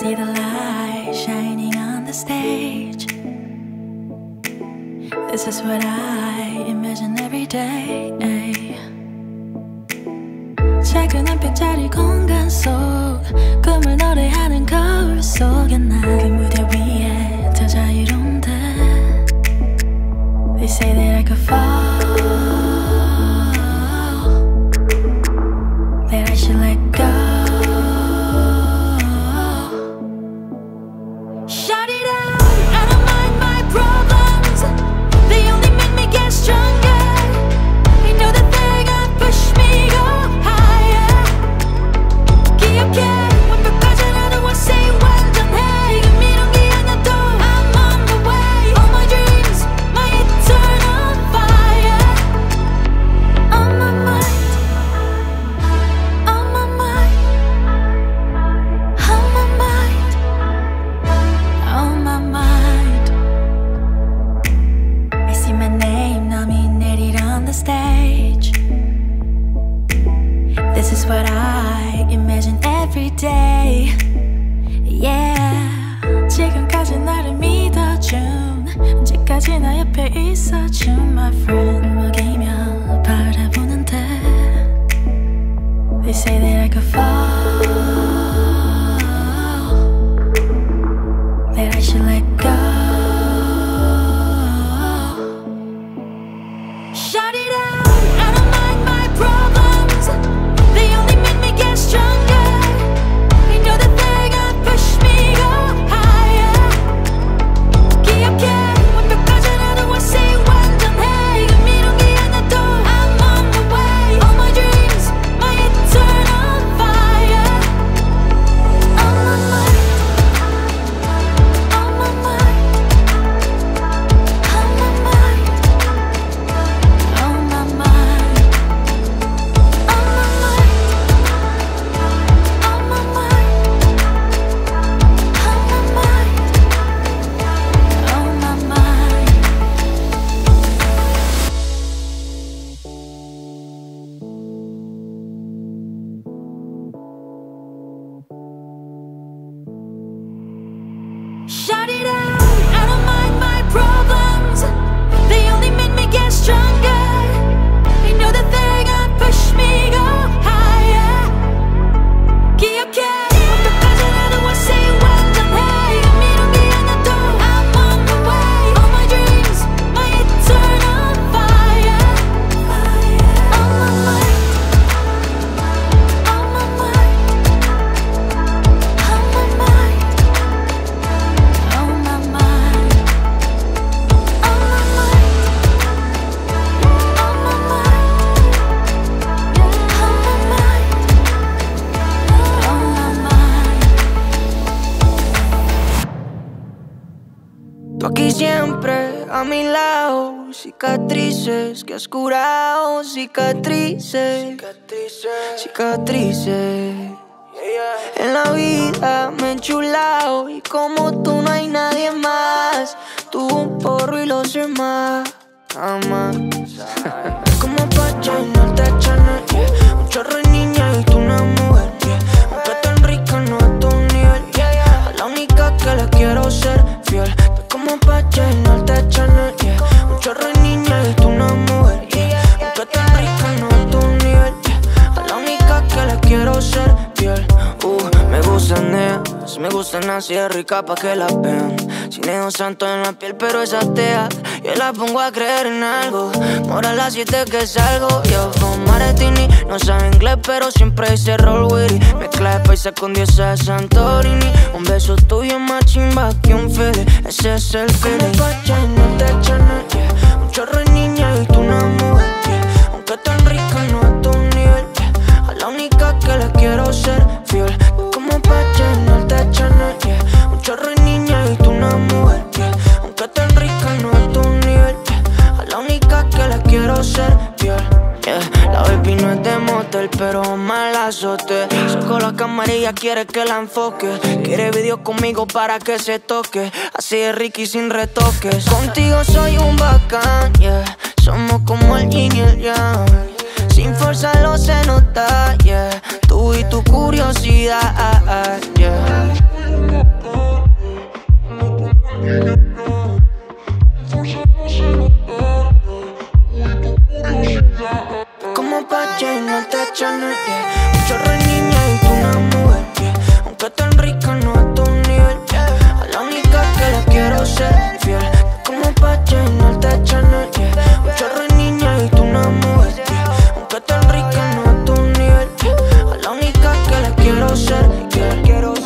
see the light shining on the stage. This is what I imagine every day. 작은 햇빛짜리 공간 속 꿈을 노래하는 거울 속에 난 그 무대 위에 더 자유로운데. They say that I could fall, that I should let go. Stage. This is what I imagine every day. Yeah. 지금까지 나를 믿어준, 언제까지나 옆에 있어준 my friend. 먹이며 바라보는데. They say that I could fall, that I should let go. Shut it out. Shut it out. I don't mind my problems. They only make me get stronger. I know that they're gonna push me go higher. 기억해. Aquí siempre a mi lado, cicatrices que has curado, cicatrices, cicatrices, cicatrices. En la vida me he enchulado y como tú no hay nadie más. Tú un porro y los demás, jamás. Como Pacha y no te echan nadie, un chorro de niña y tú una mujer. Aunque tan rica no a tu nivel, a la única que le quiero ser fiel. Como Pacha y no te echan nadie, un chorro de niña y tú una mujer. Aunque tan rica no a tu nivel, a la única que le quiero ser fiel. Me gustan ellas, me gustan así de ricas pa' que las vean. Sin ellos santo en la piel pero es atea. Yo la pongo a creer en algo. Mora a las 7 que salgo. Yo con Maretini, no sabe inglés pero siempre dice roll with it. Mezcla de paisa con diosa de Santorini. Un beso tuyo es más chimba que un fede. Ese es el feeling. Como Pacha y no te echan nadie, un chorro de niña y tú una mujer. Aunque tan rica no a tu nivel, a la única que le quiero ser fiel. Como Pacha y no te echan nadie, un chorro de niña y tú una mujer. Aunque tan rica no a tu nivel, a la única que le quiero ser fiel. La baby no es de motel, pero mala azote. Sacó la camarilla, quiere que la enfoque. Quiere videos conmigo para que se toque. Así de Ricky sin retoques. Contigo soy un bacán, yeah. Somos como el yin y el yang. Sin forzarlo se nota, yeah. Tú y tu curiosidad, yeah. Como pacho en el techo, no es un chorro de niña y tú una mujer, yeah. Aunque tan rica no a tu nivel, yeah. A la única que le quiero ser fiel. Como pacho en el techo, no es un chorro de niña y tú una mujer, yeah. Aunque tan rica no a tu nivel, yeah. A la única que le quiero ser fiel, quiero ser.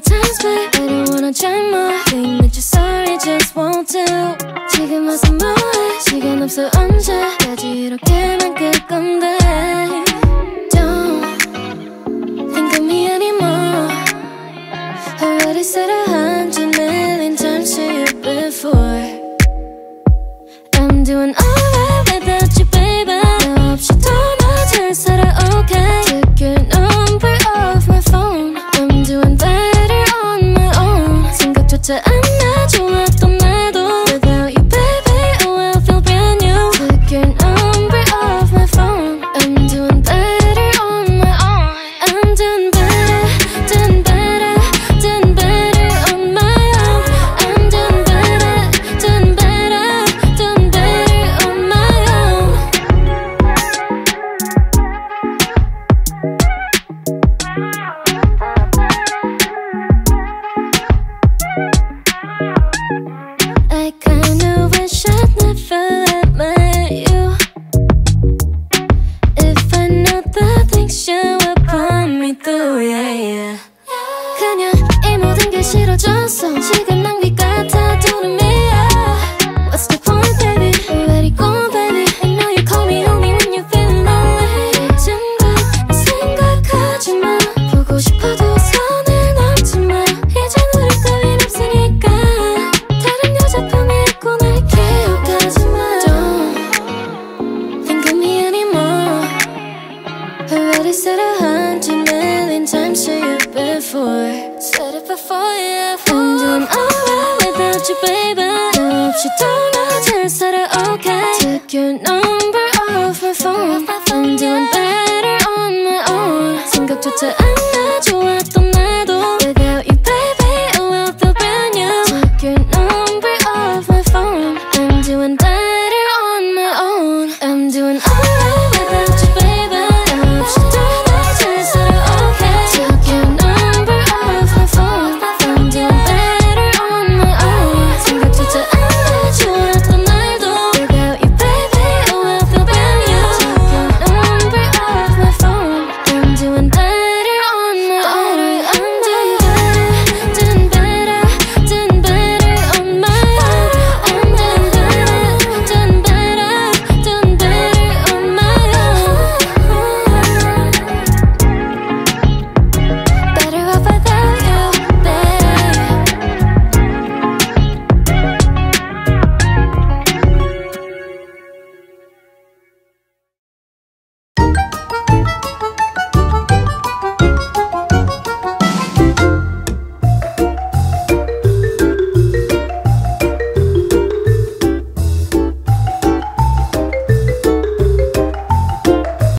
Times, but I don't wanna try more. Saying that you're sorry, just won't. 지금 와서 뭐해 시간 없어 언제까지 이렇게만 끌 건데 Don't think of me anymore Already said 100 million times to you before I'm doing alright without you baby 너 없이 더 나 잘 살아 okay Took your number off my phone I'm doing better on my own 생각조차 안 나 좋았던 I'm doing better on my own. 생각조차 안 나 좋았던